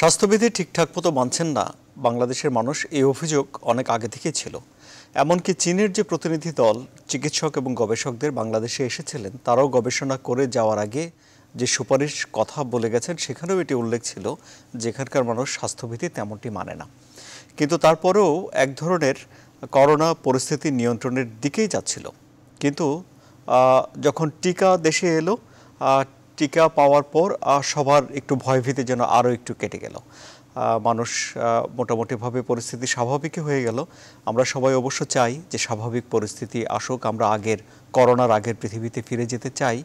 স্বাস্থ্যবিধি ঠিকঠাক মতো মানছেন না বাংলাদেশের মানুষ এই অভিযোগ অনেক আগে থেকেই ছিল। এমনকি চীনের যে প্রতিনিধি দল চিকিৎসক এবং গবেষকদের বাংলাদেশে এসেছিলেন তারাও গবেষণা করে যাওয়ার আগে যে সুপারিশ কথা বলে গেছেন সেখানেও এটি উল্লেখ ছিল, যেখানকার মানুষ স্বাস্থ্যবিধি তেমনটি মানে না। কিন্তু তারপরেও এক ধরনের করোনা পরিস্থিতি নিয়ন্ত্রণের দিকেই যাচ্ছিল। কিন্তু যখন টিকা দেশে এলো, টিকা পাওয়ার পর সবার একটু ভয়ভীতি যেন আরও একটু কেটে গেল। মানুষ মোটামুটিভাবে পরিস্থিতি স্বাভাবিক হয়ে গেল। আমরা সবাই অবশ্য চাই যে স্বাভাবিক পরিস্থিতি আসুক, আমরা আগের করোনার আগের পৃথিবীতে ফিরে যেতে চাই,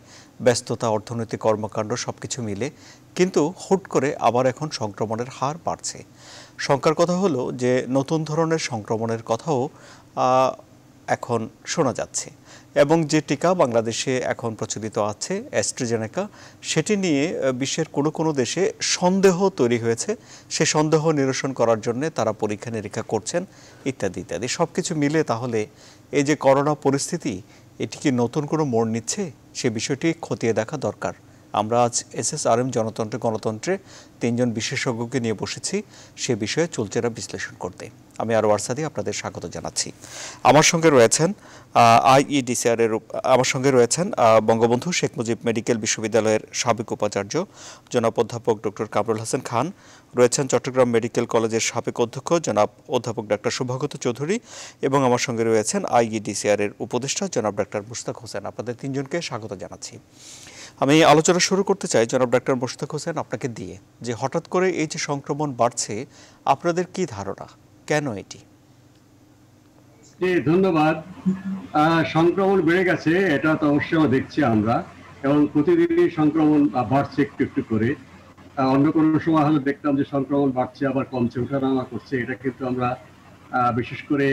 ব্যস্ততা, অর্থনৈতিক কর্মকাণ্ড সব কিছু মিলে। কিন্তু হুট করে আবার এখন সংক্রমণের হার বাড়ছে। শঙ্কার কথা হলো যে নতুন ধরনের সংক্রমণের কথাও এখন শোনা যাচ্ছে, এবং যে টিকা বাংলাদেশে এখন প্রচলিত আছে অ্যাস্ট্রাজেনেকা, সেটি নিয়ে বিশ্বের কোনো কোনো দেশে সন্দেহ তৈরি হয়েছে। সে সন্দেহ নিরসন করার জন্য তারা পরীক্ষা নিরীক্ষা করছেন ইত্যাদি ইত্যাদি। সব কিছু মিলে তাহলে এই যে করোনা পরিস্থিতি, এটি কি নতুন কোনো মোড় নিচ্ছে, সে বিষয়টি খতিয়ে দেখা দরকার। আমরা আজ SSRM জনতন্ত্রে গণতন্ত্রে তিনজন বিশেষজ্ঞকে নিয়ে বসেছি সে বিষয়ে চুলচেরা বিশ্লেষণ করতে। আমি আরওয়ার সাদি, আপনাদের স্বাগত জানাচ্ছি। আমার সঙ্গে রয়েছেন বঙ্গবন্ধু শেখ মুজিব মেডিকেল বিশ্ববিদ্যালয়ের সাবেক উপাচার্য জনাব অধ্যাপক ডক্টর কামরুল হাসান খান, রয়েছেন চট্টগ্রাম মেডিকেল কলেজের সাবেক অধ্যক্ষ জনাব অধ্যাপক ডাক্তার শুভাগত চৌধুরী, এবং আমার সঙ্গে রয়েছেন IEDCR এর উপদেষ্টা জনাব ডাক্তার মুশতাক হোসেন। আপনাদের তিনজনকে স্বাগত জানাচ্ছি। আমি আলোচনা শুরু করতে চাই জনাব ডাক্তার মুশতাক হোসেন আপনাকে দিয়ে, যে হঠাৎ করে এই যে সংক্রমণ বাড়ছে, আপনাদের কি ধারণা, কেন এটি? ধন্যবাদ। সংক্রমণ বেড়ে গেছে, এটা তো অবশ্যই দেখছি আমরা, এবং প্রতিদিনই সংক্রমণ বাড়ছে একটু একটু করে। অন্য কোনো সময় হলে দেখতাম যে সংক্রমণ বাড়ছে আবার কমছে, ওঠানামা করছে। এটা কিন্তু আমরা বিশেষ করে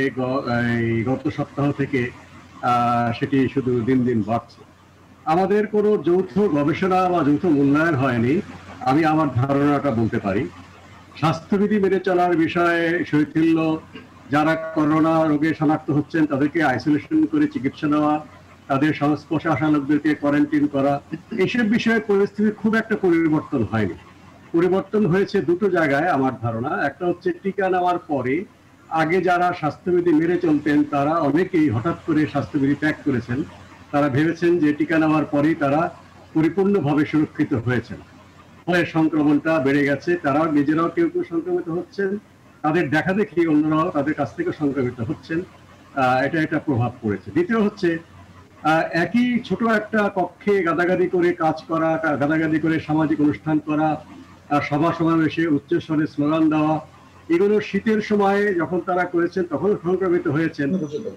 গত সপ্তাহ থেকে সেটি শুধু দিন দিন বাড়ছে। আমাদের কোনো যৌথ গবেষণা বা যৌথ মূল্যায়ন হয়নি, আমি আমার ধারণাটা বলতে পারি। স্বাস্থ্যবিধি মেনে চলার বিষয়ে শৈথিল্য, যারা করোনা রোগে শনাক্ত হচ্ছেন তাদেরকে আইসোলেশন করে চিকিৎসা দেওয়া, তাদের সংস্পর্শে আসা লোকদেরকে কোয়ারেন্টিন করা, এইসব বিষয়ে পরিস্থিতির খুব একটা পরিবর্তন হয়নি। পরিবর্তন হয়েছে দুটো জায়গায় আমার ধারণা। একটা হচ্ছে টিকা নেওয়ার পরে আগে যারা স্বাস্থ্যবিধি মেনে চলতেন তারা অনেকেই হঠাৎ করে স্বাস্থ্যবিধি ত্যাগ করেছেন। তারা ভেবেছেন যে টিকা নেওয়ার পরেই তারা পরিপূর্ণভাবে সুরক্ষিত হয়েছেন, ফলে সংক্রমণটা বেড়ে গেছে। তারাও নিজেরাও কেউ কেউ সংক্রমিত হচ্ছেন, তাদের দেখা দেখি অন্যরাও তাদের কাছ থেকে সংক্রমিত হচ্ছেন। এটা একটা প্রভাব পড়েছে। দ্বিতীয় হচ্ছে একই ছোট একটা কক্ষে গাদাগাদি করে কাজ করা, গাদাগাদি করে সামাজিক অনুষ্ঠান করা, সভা সমাবেশে উচ্চস্বরে স্লোগান দেওয়া, এগুলো শীতের সময়ে যখন তারা করেছেন তখন সংক্রমিত হয়েছেন।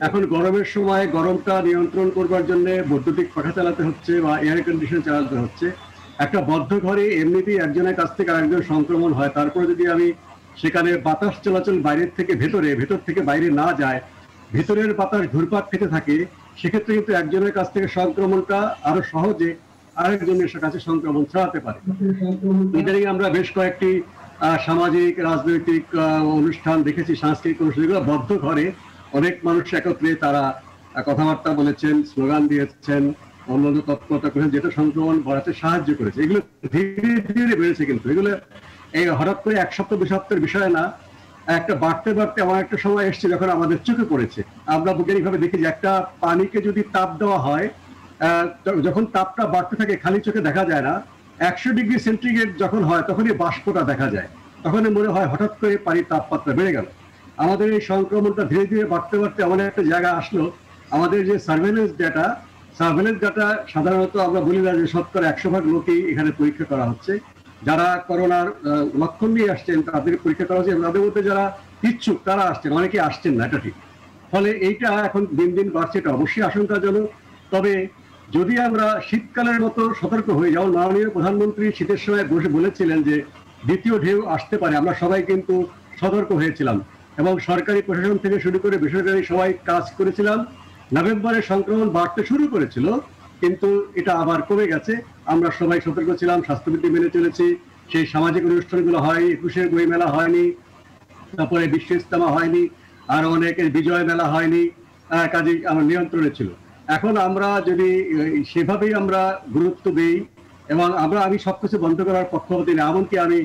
এখন গরমের সময় গরমটা নিয়ন্ত্রণ করবার জন্য বৈদ্যুতিক পাখা চালাতে হচ্ছে বা এয়ার কন্ডিশন চালাতে হচ্ছে। একটা বদ্ধ ঘরে এমনিতেই একজনের কাছ থেকে আরেকজন সংক্রমণ হয়, তারপরে যদি আমি সেখানে বাতাস চলাচল বাইরের থেকে ভেতরে, ভেতর থেকে বাইরে না যায়, ভেতরের বাতাস ঘুরপাক খেতে থাকে, সেক্ষেত্রে কিন্তু একজনের কাছ থেকে সংক্রমণটা আরো সহজে আরেকজনের কাছে সংক্রমণ ছড়াতে পারে। এটাই আমরা বেশ কয়েকটি সামাজিক রাজনৈতিক অনুষ্ঠান দেখেছি, সাংস্কৃতিক অনুষ্ঠানগুলো বদ্ধ ঘরে অনেক মানুষ একত্রে তারা কথাবার্তা বলেছেন, স্লোগান দিয়েছেন, অন্যান্য তৎপরতা করেছেন, যেটা সংক্রমণ বাড়াতে সাহায্য করেছে। এগুলো ধীরে ধীরে বেড়েছে, কিন্তু এগুলো এই হঠাৎ করে এক সপ্তাহ দুই সপ্তাহের বিষয় না, একটা বাড়তে বাড়তে আমার একটা সময় এসছে যখন আমাদের চোখে পড়েছে। আমরা বৈজ্ঞানিকভাবে দেখি যে একটা পানিকে যদি তাপ দেওয়া হয়, যখন তাপটা বাড়তে থাকে খালি চোখে দেখা যায় না, 100°C যখন হয় তখনই বাষ্পটা দেখা যায়, তখনই মনে হয় হঠাৎ করে পানির তাপমাত্রা বেড়ে গেল। আমাদের এই সংক্রমণটা ধীরে ধীরে বাড়তে বাড়তে এমন একটা জায়গা আসলো, আমাদের যে সার্ভেলেন্স ডাটা সাধারণত আমরা বলি না যে 70-100% লোকেই এখানে পরীক্ষা করা হচ্ছে। যারা করোনার লক্ষণ নিয়ে আসছেন তাদেরকে পরীক্ষা করা হচ্ছে, তাদের মধ্যে যারা ইচ্ছুক তারা আসছেন, অনেকে আসছেন না, এটা ঠিক। ফলে এইটা এখন দিন দিন বাড়ছে, এটা অবশ্যই আশঙ্কাজনক। তবে যদি আমরা শীতকালের মতো সতর্ক হই, যেমন মাননীয় প্রধানমন্ত্রী শীতের সময় বসে বলেছিলেন যে দ্বিতীয় ঢেউ আসতে পারে, আমরা সবাই কিন্তু সতর্ক হয়েছিলাম এবং সরকারি প্রশাসন থেকে শুরু করে বেসরকারি সবাই কাজ করেছিলাম। নভেম্বরে সংক্রমণ বাড়তে শুরু করেছিল, কিন্তু এটা আবার কমে গেছে। আমরা সবাই সতর্ক ছিলাম, স্বাস্থ্যবিধি মেনে চলেছি, সেই সামাজিক অনুষ্ঠানগুলো হয়নি, 21শে বইমেলা হয়নি, তারপরে বিশ্ব ইজতেমা হয়নি, আর অনেকের বিজয় মেলা হয়নি, কাজে আমরা নিয়ন্ত্রণে ছিল। এখন আমরা যদি সেভাবেই আমরা গুরুত্ব দিই, এবং আমি সবকিছু বন্ধ করার পক্ষপাতী না, এমনকি আমি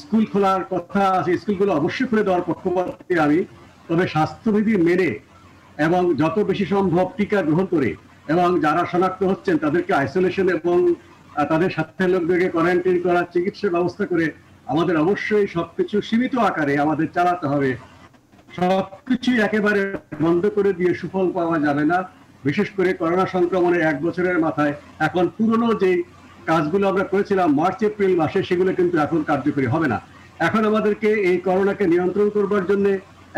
स्कूल खोलार कथा आछे स्कूलगुलो अवश्य खुले देवार पक्षपाती आमि तबे स्वास्थ्यविधि मेने एवं যত বেশি সম্ভব टीका ग्रहण करे एवं যারা শনাক্ত হচ্ছেন তাদেরকে আইসোলেশন এবং তাদের সাথে লোকদেরকে কোয়ারেন্টাইন করার চিকিৎসা ব্যবস্থা করে আমাদের অবশ্যই সবকিছু সীমিত আকারে আমাদের চালাতে হবে। সবকিছু একেবারে বন্ধ করে দিয়ে সুফল পাওয়া যাবে না। বিশেষ করে করোনা সংক্রমণের এক বছরের মাথায় এখন পুরনো যে কাজগুলো আমরা করেছিলাম মার্চ এপ্রিল মাসে সেগুলো কিন্তু এখন কার্যকরী হবে না। এখন আমাদেরকে এই করোনাকে নিয়ন্ত্রণ করবার জন্য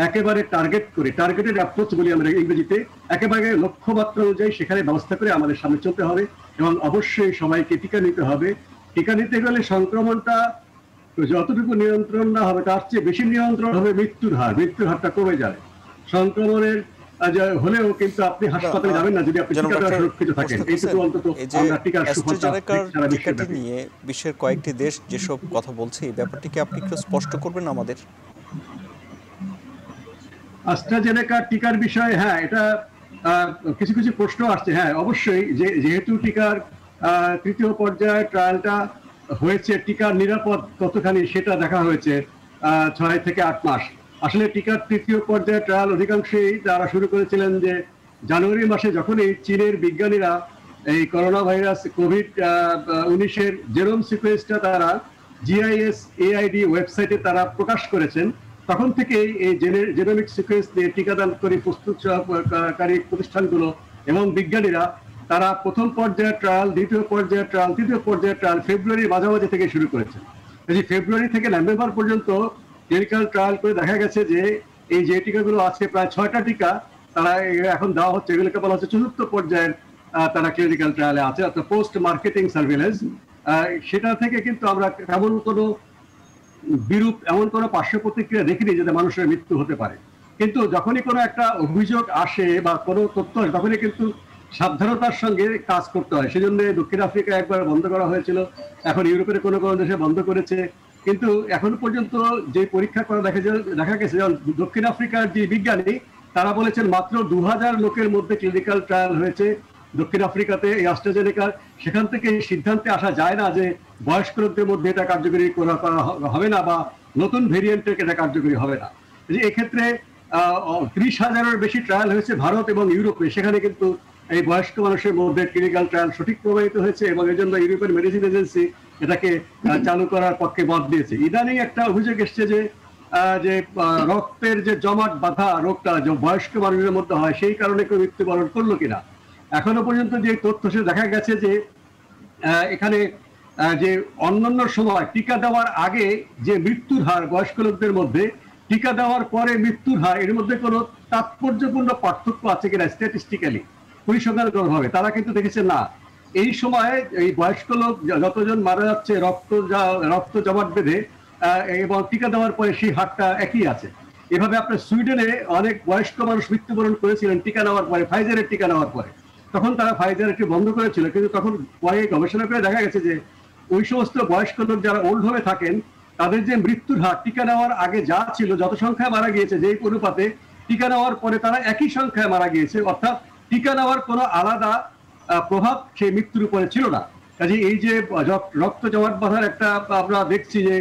একেবারে টার্গেট করে টার্গেটেড অ্যাপ্রোচ বলি আমরা ইংরেজিতে, একেবারে লক্ষ্যমাত্রা অনুযায়ী সেখানে ব্যবস্থা করে আমাদের সামনে চলতে হবে এবং অবশ্যই সবাইকে টিকা নিতে হবে। টিকা নিতে গেলে সংক্রমণটা যতটুকু নিয়ন্ত্রণ না হবে তার চেয়ে বেশি নিয়ন্ত্রণ হবে মৃত্যুর হারটা কমে যাবে। সংক্রমণের হলেও কিন্তু আপনি হাসপাতালে যাবেন না যদি আপনি টিকাটা সুরক্ষিত থাকেন। এইটুকু অন্তত আমরা টিকার সুফলটা সারা বিশ্বে নিয়ে বিশ্বের কয়েকটি দেশ যেসব কথা বলছে এই ব্যাপারটিকে আপনি একটু স্পষ্ট করবেন আমাদের। অ্যাস্ট্রাজেনেকা টিকার বিষয়ে হ্যাঁ এটা কিছু কিছু প্রশ্ন আসছে। হ্যাঁ অবশ্যই যেহেতু টিকার তৃতীয় পর্যায়ে ট্রায়ালটা হয়েছে টিকার নিরাপদ কতখানি সেটা দেখা হয়েছে 6 থেকে 8 মাস। আসলে টিকার তৃতীয় পর্যায়ে ট্রায়াল অধিকাংশই যারা শুরু করেছিলেন যে জানুয়ারি মাসে যখন এই চীনের বিজ্ঞানীরা এই করোনা ভাইরাস COVID-19 জেনোম সিকোয়েন্সটা তারা GISAID ওয়েবসাইটে তারা প্রকাশ করেছেন তখন থেকে এই জেনোমিক সিকোয়েন্স দিয়ে টিকাদানকারী প্রস্তুতকারী প্রতিষ্ঠানগুলো এবং বিজ্ঞানীরা তারা প্রথম পর্যায়ের ট্রায়াল, দ্বিতীয় পর্যায়ের ট্রায়াল, তৃতীয় পর্যায়ের ট্রায়াল ফেব্রুয়ারির মাঝামাঝি থেকে শুরু করেছেন। এই ফেব্রুয়ারি থেকে নভেম্বর পর্যন্ত ক্লিনিক্যাল ট্রায়াল করে দেখা গেছে যে এই যে টিকাগুলো আছে প্রায় 6টা টিকা তারা এখন দেওয়া হচ্ছে, এগুলোকে বলা হচ্ছে চতুর্থ পর্যায়ের তারা ক্লিনিক্যাল ট্রায়ালে আছে অর্থাৎ পোস্ট মার্কেটিং সার্ভিলেন্স। সেটা থেকে কিন্তু আমরা কেমন কোনো বিরূপ এমন কোনো পার্শ্ব প্রতিক্রিয়া দেখিনি যাতে মানুষের মৃত্যু হতে পারে। কিন্তু যখনই কোনো একটা অভিযোগ আসে বা কোনো তথ্য আসে তখনই কিন্তু সাবধানতার সঙ্গে কাজ করতে হয়। সেজন্য দক্ষিণ আফ্রিকা একবার বন্ধ করা হয়েছিল, এখন ইউরোপের কোনো কোনো দেশে বন্ধ করেছে। কিন্তু এখন পর্যন্ত যে পরীক্ষা করা দেখা গেছে যেমন দক্ষিণ আফ্রিকার যে বিজ্ঞানী তারা বলেছেন মাত্র 2000 লোকের মধ্যে ক্লিনিক্যাল ট্রায়াল হয়েছে দক্ষিণ আফ্রিকাতে এই অ্যাস্ট্রাজেনেকার। সেখান থেকে সিদ্ধান্তে আসা যায় না যে বয়স্কদের মধ্যে এটা কার্যকরী করা হবে না বা নতুন ভেরিয়েন্টের এটা কার্যকরী হবে না। এক্ষেত্রে 30,000-এর বেশি ট্রায়াল হয়েছে ভারত এবং ইউরোপে, সেখানে কিন্তু এই বয়স্ক মানুষের মধ্যে ক্লিনিক্যাল ট্রায়াল সঠিক প্রমাণিত হয়েছে এবং এই জন্য ইউরোপিয়ান মেডিসিন এজেন্সি এটাকে চালু করার পক্ষে মত দিয়েছে। ইদানিং একটা অভিযোগ এসছে যে রক্তের যে জমাট বাঁধা রোগটা যে বয়স্ক মানুষের মধ্যে হয় সেই কারণে কেউ মৃত্যুবরণ করলো কিনা। এখনো পর্যন্ত যে তথ্য সে দেখা গেছে যে এখানে যে অন্যান্য সময় টিকা দেওয়ার আগে যে মৃত্যুর হার বয়স্ক লোকদের মধ্যে, টিকা দেওয়ার পরে মৃত্যুর হার, এর মধ্যে কোনো তাৎপর্যপূর্ণ পার্থক্য আছে কিনা স্ট্যাটিস্টিক্যালি পরিসংখ্যানগতভাবে তারা কিন্তু দেখেছে না। এই সময়ে এই বয়স্ক লোক যতজন মারা যাচ্ছে রক্ত জমাট বেঁধে এবং টিকা দেওয়ার পরে সেই হারটা একই আছে। এভাবে আপনার সুইডেনে অনেক বয়স্ক মানুষ মৃত্যুবরণ করেছিলেন টিকা নেওয়ার পরে, ফাইজারের টিকা নেওয়ার পরে। তখন তারা ফাইজার একটু বন্ধ করেছিল, কিন্তু তখন পরে গবেষণা করে দেখা গেছে যে ওই সমস্ত বয়স্ক লোক যারা ওল্ড হোমে থাকেন তাদের যে মৃত্যুর হার টিকা নেওয়ার আগে যা ছিল যত সংখ্যায় মারা গিয়েছে যেই অনুপাতে টিকা নেওয়ার পরে তারা একই সংখ্যায় মারা গিয়েছে, অর্থাৎ টিকা নেওয়ার কোনো আলাদা প্রভাব সেই মৃত্যুর উপরে ছিল না। কাজে এই যে রক্ত জমাট বাঁধার একটা আমরা দেখছি যে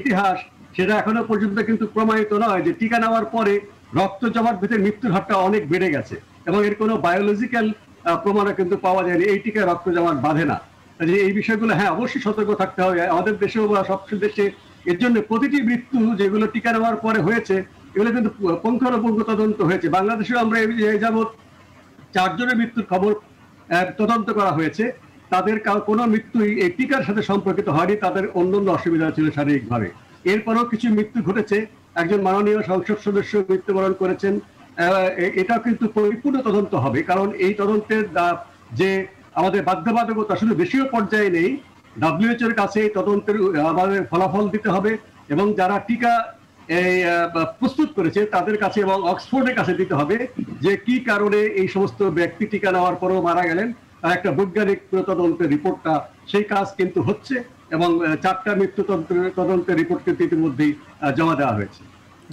ইতিহাস সেটা এখনো পর্যন্ত কিন্তু প্রমাণিত নয় যে টিকা নেওয়ার পরে রক্ত জমাট বেঁধে মৃত্যুর হারটা অনেক বেড়ে গেছে এবং এর কোনো বায়োলজিক্যাল প্রমাণও কিন্তু পাওয়া যায়নি এই টিকা রক্ত জমাট বাঁধে না। কাজে এই বিষয়গুলো হ্যাঁ অবশ্যই সতর্ক থাকতে হবে আমাদের দেশেও বা সব দেশে। এর জন্য প্রতিটি মৃত্যু যেগুলো টিকা নেওয়ার পরে হয়েছে এগুলো কিন্তু পুঙ্খানুপুঙ্খ তদন্ত হয়েছে। বাংলাদেশেও আমরা এই যাবৎ 4 জনের মৃত্যুর খবর তদন্ত করা হয়েছে, তাদের কোনো মৃত্যুই এই টিকার সাথে সম্পর্কিত হয়নি, তাদের অন্যান্য অসুবিধা ছিল শারীরিকভাবে। এরপরেও কিছু মৃত্যু ঘটেছে, একজন মাননীয় সংসদ সদস্য মৃত্যুবরণ করেছেন, এটা কিন্তু পরিপূর্ণ তদন্ত হবে। কারণ এই তদন্তের যে আমাদের বাধ্যবাধকতা শুধু দেশীয় পর্যায়ে নেই, WHO-র কাছে এই তদন্তের আমাদের ফলাফল দিতে হবে এবং যারা টিকা এই প্রস্তুত করেছে তাদের কাছে এবং অক্সফোর্ডের কাছে দিতে হবে যে কি কারণে এই সমস্ত ব্যক্তি টিকা নেওয়ার পরেও মারা গেলেন, আর একটা বৈজ্ঞানিক তদন্তের রিপোর্টটা সেই কাজ কিন্তু হচ্ছে এবং 4টা মৃত্যু তদন্তের রিপোর্ট কিন্তু ইতিমধ্যেই জমা দেওয়া হয়েছে।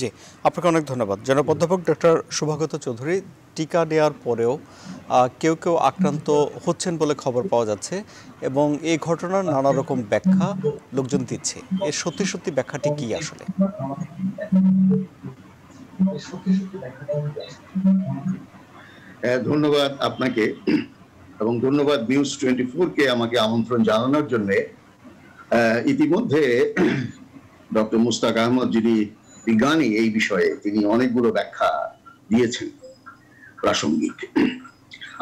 জি, আপনাকে অনেক ধন্যবাদ। জনাব অধ্যাপক ডক্টর শুভাগত চৌধুরী। টিকা দেওয়ার পরেও কেউ কেউ আক্রান্ত হচ্ছেন বলে খবর পাওয়া যাচ্ছে এবং এই ঘটনার নানা রকম ব্যাখ্যা লোকজন দিচ্ছে। এর সত্যি সত্যি ব্যাখ্যাটি কি আসলে? ধন্যবাদ আপনাকে এবং ধন্যবাদ নিউজ 24 কে আমাকে আমন্ত্রণ জানানোর জন্য। ইতিমধ্যে ডক্টর মুস্তাক আহমদ যিনি বিজ্ঞানী এই বিষয়ে, তিনি অনেকগুলো ব্যাখ্যা দিয়েছেন প্রাসঙ্গিক।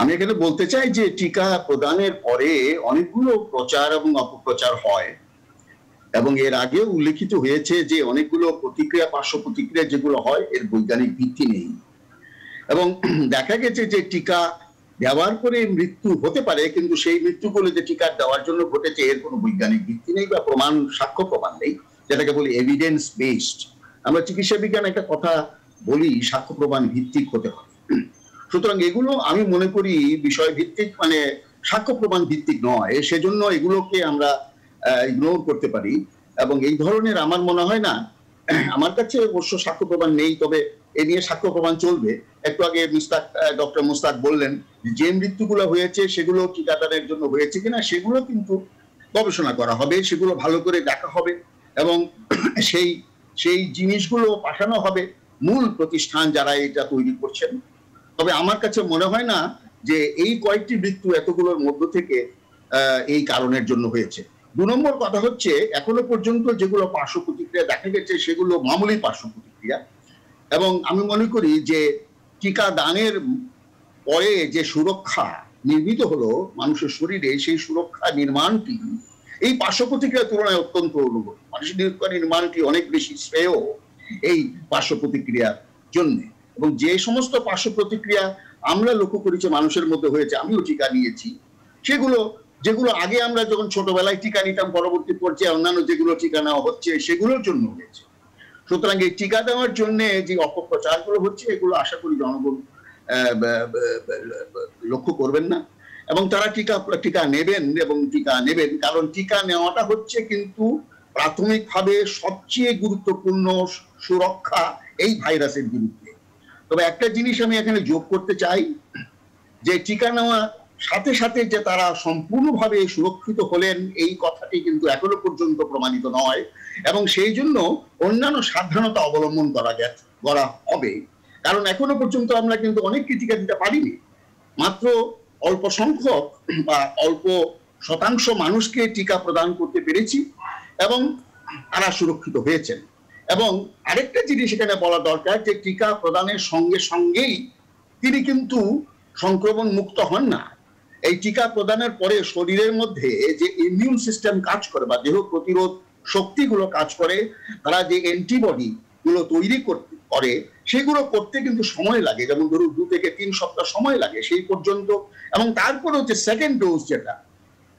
আমি এখানে বলতে চাই যে টিকা প্রদানের পরে অনেকগুলো প্রচার এবং অপপ্রচার হয় এবং এর আগে উল্লেখিত হয়েছে যে অনেকগুলো প্রতিক্রিয়া, পার্শ্ব প্রতিক্রিয়া যেগুলো হয় এর বৈজ্ঞানিক ভিত্তি নেই এবং দেখা গেছে যে টিকা দেওয়ার পরে মৃত্যু হতে পারে, কিন্তু সেই মৃত্যুগুলো যে টিকা দেওয়ার জন্য ঘটেছে এর কোনো বৈজ্ঞানিক ভিত্তি নেই বা প্রমাণ, সাক্ষ্য প্রমাণ নেই, যেটাকে বলি এভিডেন্স বেসড। আমরা চিকিৎসা বিজ্ঞান একটা কথা বলি, সাক্ষ্য প্রমাণ ভিত্তিক হতে হবে। সুতরাং এগুলো আমি মনে করি বিষয় ভিত্তিক, মানে সাক্ষ্য প্রমাণ ভিত্তিক নয়, সেজন্য এগুলোকে আমরা ইগনোর করতে পারি এবং এই ধরনের আমার মনে হয় না। আমার কাছে অবশ্য সাক্ষ্য প্রমাণ নেই, তবে এ নিয়ে সাক্ষ্য প্রমাণ চলবে। একটু আগে ডক্টর মুস্তাক বললেন যে মৃত্যুগুলো হয়েছে সেগুলো টিকাদানের জন্য হয়েছে কিনা সেগুলো কিন্তু গবেষণা করা হবে, সেগুলো ভালো করে দেখা হবে এবং সেই জিনিসগুলো পাঠানো হবে মূল প্রতিষ্ঠান যারা এটা তৈরি করছেন। তবে আমার কাছে মনে হয় না যে এই কয়েকটি মৃত্যু এতগুলোর মধ্য থেকে এই কারণের জন্য হয়েছে। দু নম্বর কথা হচ্ছে, এখনো পর্যন্ত যেগুলো পার্শ্ব প্রতিক্রিয়া দেখা গেছে সেগুলো মামুলি পার্শ্ব প্রতিক্রিয়া এবং আমি মনে করি যে টিকা দানের পরে যে সুরক্ষা নির্মিত হলো মানুষের শরীরে, সেই সুরক্ষা নির্মাণটি এই পার্শ্ব প্রতিক্রিয়ার তুলনায় অত্যন্ত অনুভব। মানুষের নির্মাণটি অনেক বেশি শ্রেয় এই পার্শ্ব প্রতিক্রিয়ার জন্য এবং যে সমস্ত পার্শ্ব প্রতিক্রিয়া আমরা লক্ষ্য করেছি মানুষের মধ্যে হয়েছে, আমিও টিকা নিয়েছি, যেগুলো আগে আমরা যখন ছোটবেলায় টিকা নিতাম, পরবর্তী পর্যায়ে অন্যান্য যেগুলো টিকা নেওয়া হচ্ছে সেগুলোর জন্য হয়েছে। সুতরাং এই টিকা দেওয়ার জন্য যে অপপ্রচারগুলো হচ্ছে এগুলো আশা করি জনগণ লক্ষ্য করবেন না এবং তারা টিকা নেবেন, কারণ টিকা নেওয়াটা হচ্ছে কিন্তু প্রাথমিকভাবে সবচেয়ে গুরুত্বপূর্ণ সুরক্ষা এই ভাইরাসের বিরুদ্ধে। তবে একটা জিনিস আমি এখানে যোগ করতে চাই যে টিকা নেওয়ার সাথে সাথে যে তারা সম্পূর্ণভাবে সুরক্ষিত হলেন এই কথাটি কিন্তু এখনো পর্যন্ত প্রমাণিত নয় এবং সেই জন্য অন্যান্য সাবধানতা অবলম্বন করা হবে, কারণ এখনো পর্যন্ত আমরা কিন্তু অনেককে টিকা দিতে পারিনি। মাত্র অল্প সংখ্যক বা অল্প শতাংশ মানুষকে টিকা প্রদান করতে পেরেছি এবং তারা সুরক্ষিত হয়েছেন। এবং আরেকটা জিনিস এখানে বলা দরকার যে টিকা প্রদানের সঙ্গে সঙ্গেই তিনি কিন্তু সংক্রমণ মুক্ত হন না। এই টিকা প্রদানের পরে শরীরের মধ্যে যে ইমিউন সিস্টেম কাজ করে বা দেহ প্রতিরোধ শক্তিগুলো কাজ করে, তারা যে অ্যান্টিবডি গুলো তৈরি করে সেগুলো করতে কিন্তু সময় লাগে, যেমন ধরুন 2 থেকে 3 সপ্তাহ সময় লাগে সেই পর্যন্ত। এবং তারপরে হচ্ছে সেকেন্ড ডোজ, যেটা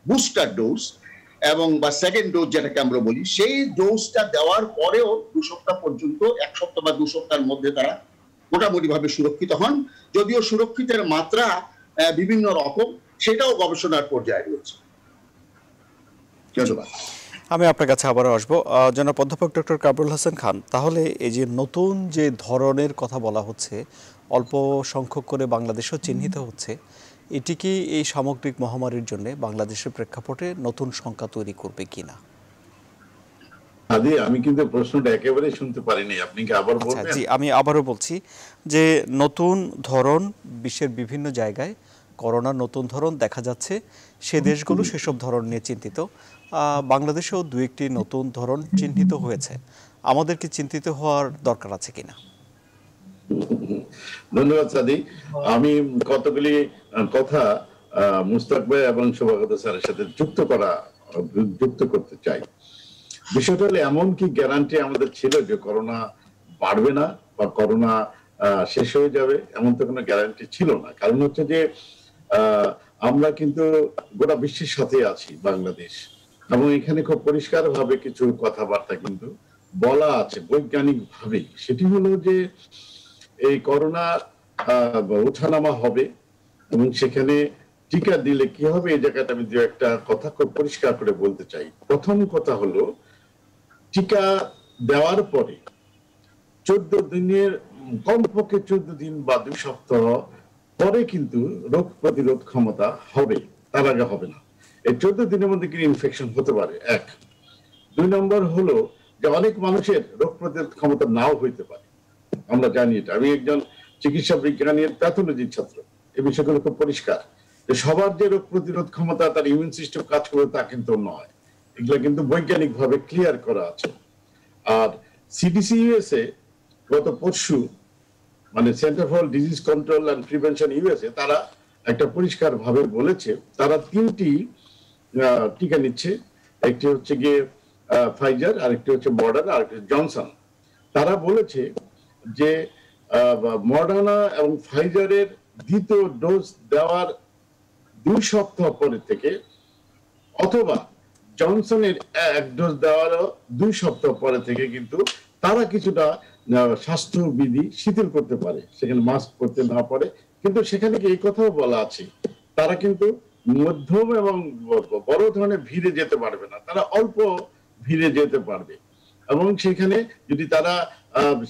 বুস্টার ডোজ এবং বা সেকেন্ড ডোজ যেটাকে আমরা বলি, সেই ডোজটা দেওয়ার পরেও 2 সপ্তাহ পর্যন্ত, 1 সপ্তাহ বা 2 সপ্তাহের মধ্যে তারা মোটামুটি ভাবে সুরক্ষিত হন। যদিও সুরক্ষিতের মাত্রা বিভিন্ন রকম, সেটাও গবেষণার পর্যায়ে রয়েছে। ধন্যবাদ। আমি আপনার কাছে আবারও আসবো জনাব অধ্যাপক ডক্টর কামরুল হাসান খান। তাহলে এই যে নতুন যে ধরনের কথা বলা হচ্ছে, অল্প সংখ্যক করে বাংলাদেশও চিহ্নিত হচ্ছে, এটি কি এই সামগ্রিক মহামারীর জন্য বাংলাদেশের প্রেক্ষাপটে নতুন সংখ্যা তৈরি করবে কিনা? আমি কিন্তু প্রশ্নটা একেবারে শুনতে পারিনি, আপনি কি আবার বলবেন? জি, আমি আবারও বলছি যে নতুন ধরন বিশ্বের বিভিন্ন জায়গায় করোনার নতুন ধরন দেখা যাচ্ছে, সে দেশগুলো সেসব ধরন নিয়ে চিন্তিত। বাংলাদেশেও 2-1টি নতুন ধরন চিহ্নিত হয়েছে, আমাদের কি চিন্তিত হওয়ার দরকার আছে কিনা? ধন্যবাদ সাদি। আমি কতগুলি কথা মুস্তাক ভাই এবং শোভাগত স্যারের সাথে যুক্ত করতে চাই। বিষয়টা হলো, এমন কি গ্যারান্টি আমাদের ছিল যে করোনা বাড়বে না বা করোনা শেষ হয়ে যাবে? এমন তো কোনো গ্যারান্টি ছিল না। কারণ হচ্ছে যে আমরা কিন্তু গোটা বিশ্বের সাথে আছি বাংলাদেশ এবং এখানে খুব পরিষ্কার ভাবে কিছু কথাবার্তা কিন্তু বলা আছে বৈজ্ঞানিক ভাবে। সেটি হলো যে এই করোনা ওঠানামা হবে এবং সেখানে টিকা দিলে কি হবে, এই জায়গাটা আমি দু একটা কথা খুব পরিষ্কার করে বলতে চাই। প্রথম কথা হলো, টিকা দেওয়ার পরে 14 দিনের, কমপক্ষে 14 দিন বা 2 সপ্তাহ তবে কিন্তু রোগ প্রতিরোধ ক্ষমতা হবে, তার আগে হবে না। এই 14 দিনের মধ্যে কি ইনফেকশন হতে পারে এক। দুই নম্বর হলো যে অনেক মানুষের রোগ প্রতিরোধ ক্ষমতা নাও হইতে পারে, আমরা জানি এটা। আমি একজন চিকিৎসা বিজ্ঞানের প্যাথোলজির ছাত্র, এই বিষয়গুলো খুব পরিষ্কার। সবার যে রোগ প্রতিরোধ ক্ষমতা, তার ইমিউন সিস্টেম কাজ করে তা কিন্তু নয়, এগুলো কিন্তু বৈজ্ঞানিক ভাবে ক্লিয়ার করা আছে। আর সিডিসি ইউএসএ গত পরশু, মানে centre for disease control and prevention USA, তারা একটা পরিষ্কার ভাবে বলেছে তারা 3টি টিকা নিচ্ছে। একটি হচ্ছে গিয়ে ফাইজার, আরেকটি হচ্ছে মডার্না, আরেকটি জনসন। তারা বলেছে যে মডার্না এবং ফাইজারের দ্বিতীয় ডোজ দেওয়ার 2 সপ্তাহ পরে থেকে, অথবা জনসনের 1 ডোজ দেওয়ারও 2 সপ্তাহ পরে থেকে কিন্তু তারা কিছুটা স্বাস্থ্যবিধি শিথিল করতে পারে, সেখানে মাস্ক করতে না পারে। কিন্তু সেখানে এই কথাও বলা আছে তারা কিন্তু মধ্যম এবং বড় ধরনের ভিড়ে যেতে পারবে না, তারা অল্প ভিড়ে যেতে পারবে। এবং সেখানে যদি তারা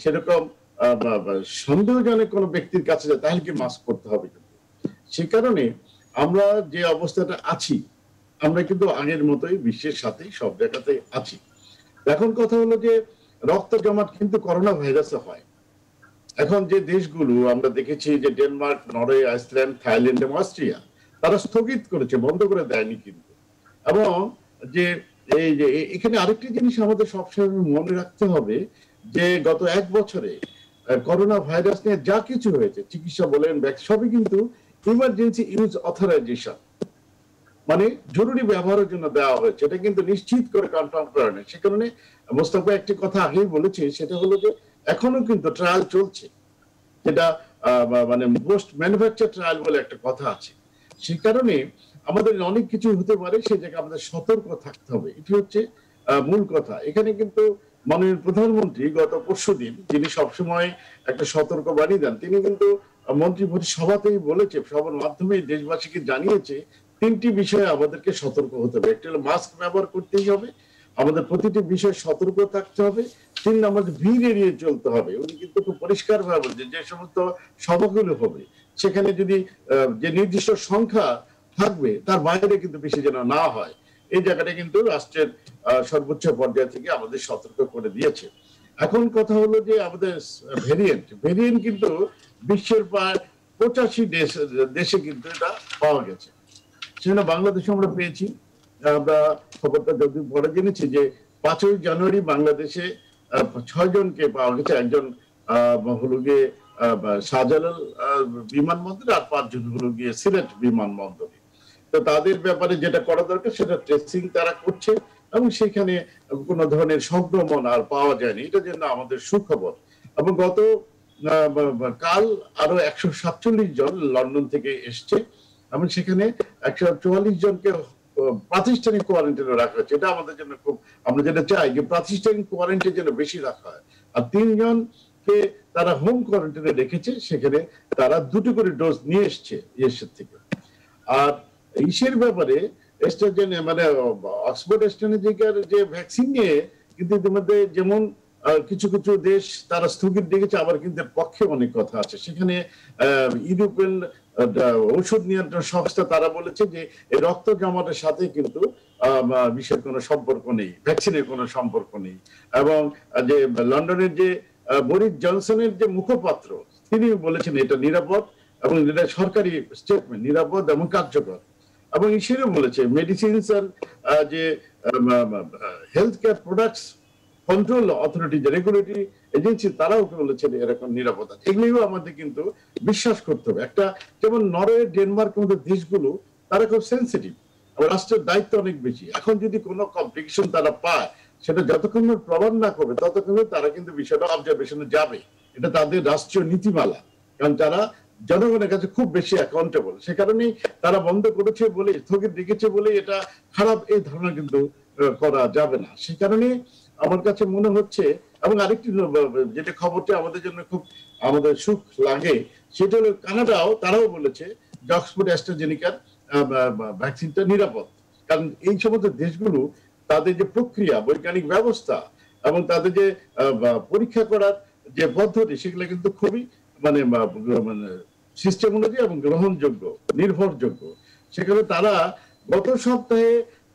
সেরকম সন্দেহজনক কোনো ব্যক্তির কাছে যায় তাহলে কি মাস্ক করতে হবে। কিন্তু সে কারণে আমরা যে অবস্থাটা আছি, আমরা কিন্তু আগের মতোই বিশ্বের সাথে সব জায়গাতে আছি। এখন কথা হলো যে রক্ত জমাট কিন্তু করোনা ভাইরাসে হয়। এখন যে দেশগুলো আমরা দেখেছি যে ডেনমার্ক, নরওয়ে, আইসল্যান্ড, থাইল্যান্ড এবং অস্ট্রিয়া, তারা স্থগিত করেছে, বন্ধ করে দেয়নি কিন্তু। এবং যে এই যে এখানে আরেকটি জিনিস আমাদের সবসময় মনে রাখতে হবে যে গত 1 বছরে করোনা ভাইরাস নিয়ে যা কিছু হয়েছে, চিকিৎসা বলেন, সবই কিন্তু ইমার্জেন্সি ইউজ অথরাইজেশন, মানে জরুরি ব্যবহারের জন্য দেওয়া হয়েছে। এটা কিন্তু নিশ্চিত করে কনফার্ম করে না। সে কারণে মোস্তফা একটি কথা আগেই বলেছে, সেটা হলো যে এখনো কিন্তু ট্রায়াল চলছে, যেটা মানে মোস্ট ম্যানুফ্যাকচার ট্রায়াল বলে একটা কথা আছে। সে কারণে আমাদের অনেক কিছু হতে পারে, সেই জায়গায় আমাদের সতর্ক থাকতে হবে, এটি হচ্ছে মূল কথা। এখানে কিন্তু মাননীয় প্রধানমন্ত্রী গত পরশুদিন, যিনি সবসময় একটা সতর্ক বাণী দেন, তিনি কিন্তু মন্ত্রী সভাতেই বলেছে, সবার মাধ্যমে দেশবাসীকে জানিয়েছে 3টি বিষয়ে আমাদেরকে সতর্ক হতে হবে। একটা হলো মাস্ক ব্যবহার করতেই হবে, আমাদের প্রতিটি বিষয়ে সতর্ক থাকতে হবে। 3 নম্বর, ভিড় এড়িয়ে চলতে হবে। উনি কিন্তু খুব পরিষ্কার ভাবে বলছেন যে সমস্ত সভাগুলো হবে, সেখানে যদি যে নির্দিষ্ট সংখ্যা থাকবে তার বাইরে কিন্তু বেশি যেন না হয়। এই জায়গাটা কিন্তু রাষ্ট্রের সর্বোচ্চ পর্যায় থেকে আমাদের সতর্ক করে দিয়েছে। এখন কথা হলো যে আমাদের ভেরিয়েন্ট কিন্তু বিশ্বের প্রায় 85 দেশে কিন্তু এটা পাওয়া গেছে। সেখানে বাংলাদেশে আমরা পেয়েছি, আমরা খবরটা যদি পরে জেনেছি যে 5ই জানুয়ারি বাংলাদেশে 6 জনকে পাওয়া গেছে। একজন হলো গিয়ে শাহজালাল বিমানবন্দরে, আর 5 জন হলো গিয়ে সিলেট বিমানবন্দরে। তো তাদের ব্যাপারে যেটা করা দরকার সেটা ট্রেসিং তারা করছে, এবং সেখানে কোনো ধরনের সংক্রমণ আর পাওয়া যায়নি, এটা জন্য আমাদের সুখবর। এবং গত কাল আরো 147 জন লন্ডন থেকে এসছে, এবং সেখানে 144 জনকে প্রাতিষ্ঠানিক কোয়ারেন্টাইনে রাখা হয়েছে। এটা আমাদের জন্য খুব, আমরা যেটা চাই যে প্রাতিষ্ঠানিক কোয়ারেন্টাইন যেন বেশি রাখা হয়। আর 3 জনকে তারা হোম কোয়ারেন্টাইনে রেখেছে, সেখানে তারা 2 করে ডোজ নিয়ে এসছে ইয়ের থেকে। আর ইসের ব্যাপারে মানে অক্সফোর্ড অ্যাস্ট্রাজেনেকার যে ভ্যাকসিন নিয়ে কিন্তু ইতিমধ্যে যেমন কিছু কিছু দেশ তারা স্থগিত রেখেছে, আবার কিন্তু পক্ষে অনেক কথা আছে। সেখানে ইউরোপিয়ান ঔষধ নিয়ন্ত্রণ সংস্থা তারা বলেছে যে এই রক্ত জমাটের সাথে কিন্তু বিশেষ কোনো সম্পর্ক নেই, ভ্যাকসিনের কোনো সম্পর্ক নেই। এবং যে লন্ডনের যে বরিস জনসনের যে মুখপাত্র, তিনি বলেছেন এটা নিরাপদ, এবং এটা সরকারি স্টেটমেন্ট, নিরাপদ এবং কার্যকর। এবং ইসেরও বলেছে মেডিসিনস আর যে health care products control authority, যে রেগুলেটরি এজেন্সি, তারাও বলেছে এরকম নিরাপত্তা। এগুলিও আমাদের কিন্তু বিশ্বাস করতে হবে। একটা যেমন নরওয়ে, ডেনমার্ক মতো দেশগুলো তারা খুব সেন্সিটিভ, আবার রাষ্ট্রের দায়িত্ব অনেক বেশি। এখন যদি কোনো কমপ্লিকেশন তারা পায়, সেটা যতক্ষণ প্রমাণ না করবে ততক্ষণ তারা কিন্তু বিষয়টা অবজারভেশনে যাবে। এটা তাদের রাষ্ট্রীয় নীতিমালা, কারণ তারা জনগণের কাছে খুব বেশি অ্যাকাউন্টেবল। সে কারণেই তারা বন্ধ করেছে বলে, স্থগিত রেখেছে বলে এটা খারাপ, এই ধারণা কিন্তু করা যাবে না। সে কারণে আমার কাছে মনে হচ্ছে। এবং আরেকটি যেটা খবরটা আমাদের জন্য খুব, আমাদের সুখ লাগে, সেটা হলো কানাডাও, তারাও বলেছে যে অক্সফোর্ড অ্যাস্ট্রাজেনেকার ভ্যাকসিনটা নিরাপদ। কারণ এই সমস্ত দেশগুলো তাদের যে প্রক্রিয়া, বৈজ্ঞানিক ব্যবস্থা এবং তাদের যে পরীক্ষা করার যে পদ্ধতি, সেগুলো কিন্তু খুবই মানে सिस्टेम अनुयायी और ग्रहणयोग्य निर्भरयोग्य সেখানে তারা গত সপ্তাহে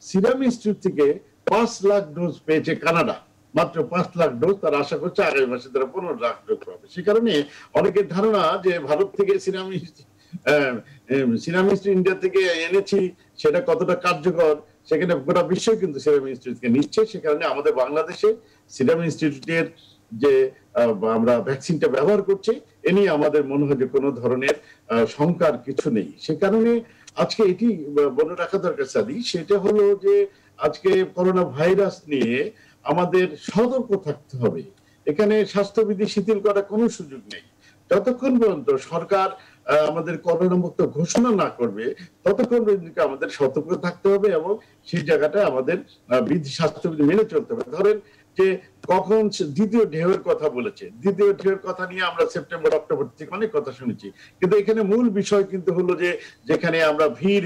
সিরাম ইনস্টিটিউট থেকে 5 লাখ ডোজ পেয়েছে কানাডা মাত্র 5 লাখ ডোজ তার আশা করছে আগামী মাসে তারা 15 লাখ ডোজ পাবে। সেই কারণে অনেকের ধারণা যে ভারত থেকে সিরাম ইনস্টিটিউট ইন্ডিয়া থেকে এনেছি সেটা কতটা কার্যকর সেখানে গোটা বিশ্ব কিন্তু সিরাম ইনস্টিটিউটকে নিচ্ছে। সেই কারণে আমাদের বাংলাদেশে সিরাম ইনস্টিটিউটের যে আমরা ভ্যাকসিনটা ব্যবহার করছি এ নিয়ে আমাদের মনে হয় যে কোনো ধরনের শঙ্কার কিছু নেই। সে কারণে আজকে এটি মনে রাখা দরকার সাদি, সেটা হলো যে আজকে করোনা ভাইরাস নিয়ে আমাদের সতর্ক থাকতে হবে। এখানে স্বাস্থ্যবিধি শিথিল করার কোনো সুযোগ নেই। যতক্ষণ পর্যন্ত সরকার আমাদের করোনা মুক্ত ঘোষণা না করবে ততক্ষণ পর্যন্ত আমাদের সতর্ক থাকতে হবে এবং সেই জায়গাটা আমাদের বিধি স্বাস্থ্যবিধি মেনে চলতে হবে। ধরেন যে কখন দ্বিতীয় ঢেউয়ের কথা বলেছে, দ্বিতীয় ঢেউয়ের কথা নিয়ে আমরা সেপ্টেম্বর অক্টোবর থেকে অনেক কথা শুনেছি, কিন্তু এখানে মূল বিষয় কিন্তু হলো যে যেখানে আমরা ভিড়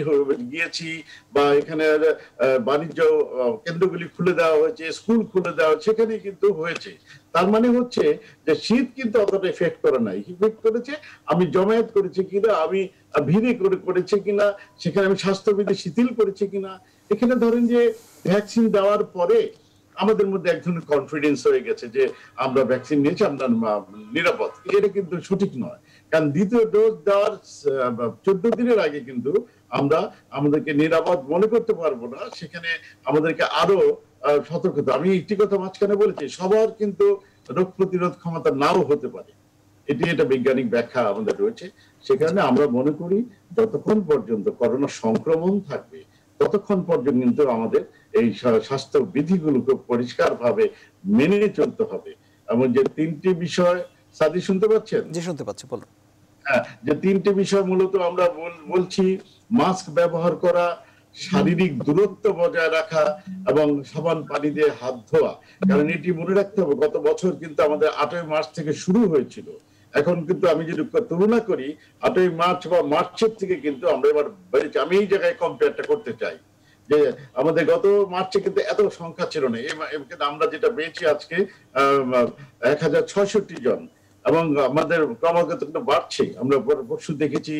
গিয়েছি বা এখানে বাণিজ্য কেন্দ্রগুলি খুলে দেওয়া হয়েছে, স্কুল খুলে দেওয়া হয়েছে, সেখানে কিন্তু হয়েছে। তার মানে হচ্ছে যে শীত কিন্তু অতটা এফেক্ট করে নাই, এফেক্ট করেছে আমি জমায়েত করেছি কিনা, আমি ভিড়ে করেছে কিনা, সেখানে আমি স্বাস্থ্যবিধি শিথিল করেছি কিনা। এখানে ধরেন যে ভ্যাকসিন দেওয়ার পরে আমাদের মধ্যে এক ধরনের কনফিডেন্স হয়ে গেছে যে আমরা ভ্যাকসিন নিয়েছি, আমরা নিরাপদ, এটা কিন্তু সঠিক নয়। কারণ দ্বিতীয় ডোজ দেওয়ার 14 দিনের আগে কিন্তু আমরা আমাদেরকে নিরাপদ মনে করতে পারবো না, সেখানে আমাদেরকে আরো সতর্কতা। আমি একটি কথা মাঝখানে বলেছি, সবার কিন্তু রোগ প্রতিরোধ ক্ষমতা নাও হতে পারে, এটি একটা বৈজ্ঞানিক ব্যাখ্যা আমাদের রয়েছে। সেখানে আমরা মনে করি যতক্ষণ পর্যন্ত করোনা সংক্রমণ থাকবে ততক্ষণ পর্যন্ত কিন্তু আমাদের এই স্বাস্থ্য বিধিগুলোকে পরিষ্কার ভাবে মেনে চলতে হবে। এবং যে তিনটি বিষয় সাদি শুনতে পাচ্ছেন, জি শুনতে পাচ্ছি বলুন। হ্যাঁ, যে তিনটি বিষয় মূলত আমরা বলছি, মাস্ক ব্যবহার করা, শারীরিক দূরত্ব বজায় রাখা এবং সাবান পানি দিয়ে হাত ধোয়া। কারণ এটি মনে রাখতে হবে গত বছর কিন্তু আমাদের 8 মার্চ থেকে শুরু হয়েছিল, এখন কিন্তু আমি যদি তুলনা করি 8 মার্চ বা মার্চের থেকে কিন্তু আমরা এবার বেড়েছি। আমি এই জায়গায় কম্পেয়ারটা করতে চাই যে আমাদের গত মার্চে কিন্তু এত সংখ্যা ছিল না, আমরা যেটা পেয়েছি আজকে 1066 জন এবং আমাদের ক্রমাগত বাড়ছে। আমরা পরশু দেখেছি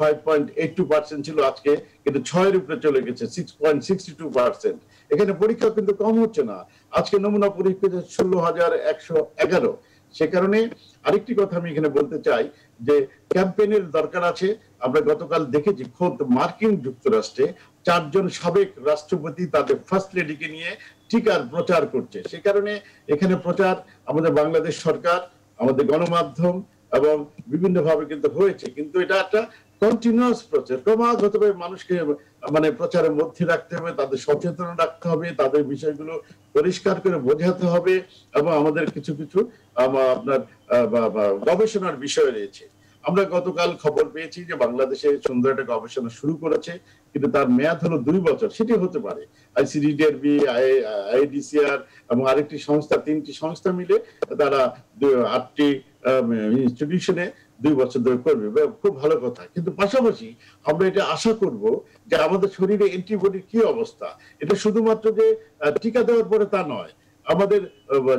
5.82% ছিল, আজকে কিন্তু 6-এর উপরে চলে গেছে 6.62%। এখানে পরীক্ষা কিন্তু কম হচ্ছে না, আজকে নমুনা পরীক্ষা 16,111। সে কারণে আরেকটি কথা আমি এখানে বলতে চাই যে ক্যাম্পেইনের দরকার আছে। আমরা গতকাল দেখেছি খোদ মার্কিন যুক্তরাষ্ট্রে 4 জন সাবেক রাষ্ট্রপতি তাদের ফার্স্ট লেডিকে নিয়ে টিকার প্রচার করছে। সে কারণে এখানে প্রচার আমাদের বাংলাদেশ সরকার, আমাদের গণমাধ্যম এবং বিভিন্নভাবে কিন্তু হয়েছে, কিন্তু এটা একটা কন্টিনিউয়াস প্রচার, ক্রমাগতভাবে মানুষকে মানে প্রচারের মধ্যে রাখতে হবে, তাদের সচেতন রাখতে হবে, তাদের বিষয়গুলো পরিষ্কার করে বোঝাতে হবে এবং আমাদের কিছু কিছু আপনার গবেষণার বিষয় রয়েছে। আমরা গতকাল খবর পেয়েছি যে বাংলাদেশে সুন্দর একটা গবেষণা শুরু করেছে, কিন্তু তার মেয়াদ হলো 2 বছর। সেটি হতে পারে আইসিডিডিআরবি, আইডিসিআর এবং আরেকটি সংস্থা, 3টি সংস্থা মিলে তারা 8টি ইনস্টিটিউশনে 2 বছর ধরে করবে, খুব ভালো কথা। কিন্তু পাশাপাশি আমরা এটা আশা করব যে আমাদের শরীরে অ্যান্টিবডির কি অবস্থা, এটা শুধুমাত্র যে টিকা দেওয়ার পরে তা নয়, আমাদের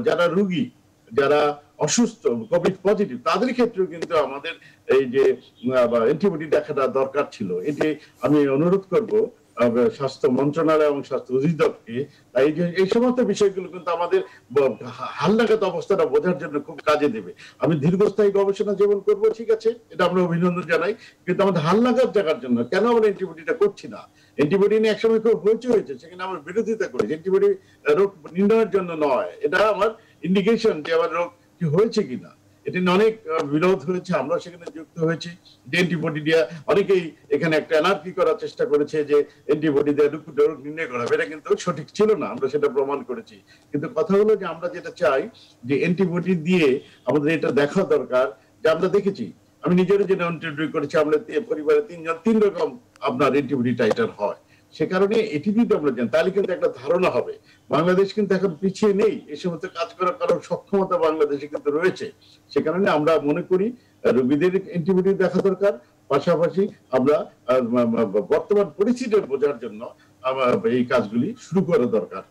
যারা রোগী, যারা অসুস্থ, কোভিড পজিটিভ, তাদের ক্ষেত্রেও কিন্তু আমাদের এই যে অ্যান্টিবডি দেখাটা দরকার ছিল। এটি আমি অনুরোধ করব স্বাস্থ্য মন্ত্রণালয় এবং স্বাস্থ্য অধিদপ্তরকে, তাই এই সমস্ত বিষয়গুলো কিন্তু আমাদের হালনাগাদ অবস্থাটা বোঝার জন্য খুব কাজে দেবে। আমি দীর্ঘস্থায়ী গবেষণা যেমন করবো, ঠিক আছে, এটা আমরা অভিনন্দন জানাই, কিন্তু আমাদের হালনাগাদ জায়গার জন্য কেন আমরা অ্যান্টিবডিটা করছি না? অ্যান্টিবডি নিয়ে একসময় খুব হয়েছে, সেখানে আমরা বিরোধিতা করি, অ্যান্টিবডি রোগ নির্ণয়ের জন্য নয়, এটা আমার ইন্ডিকেশন যে আমার রোগ কি হয়েছে কিনা, এটি অনেক বিরোধ হয়েছে, আমরা সেখানে যুক্ত হয়েছি। অ্যান্টিবডি দিয়ে অনেকেই এখানে একটা এনার্জি করার চেষ্টা করেছে যে অ্যান্টিবডি দিয়ে রোগ নির্ণয় করা হবে, এটা কিন্তু সঠিক ছিল না, আমরা সেটা প্রমাণ করেছি। কিন্তু কথা হলো যে আমরা যেটা চাই যে অ্যান্টিবডি দিয়ে আমাদের এটা দেখা দরকার যে আমরা দেখেছি, আমি নিজেরও যেটা অ্যান্টিবডি করেছি, আমরা পরিবারে 3 জন 3 রকম আপনার অ্যান্টিবডি টাইটার হয়। সে কারণে এটি যদি আমরা জানি তাহলে কিন্তু একটা ধারণা হবে। বাংলাদেশ কিন্তু এখন পিছিয়ে নেই, এই সমস্ত কাজ করার কারণ সক্ষমতা বাংলাদেশে কিন্তু রয়েছে। সে কারণে আমরা মনে করি রোগীদের অ্যান্টিবডি দেখা দরকার, পাশাপাশি আমরা বর্তমান পরিস্থিতি বোঝার জন্য এই কাজগুলি শুরু করা দরকার।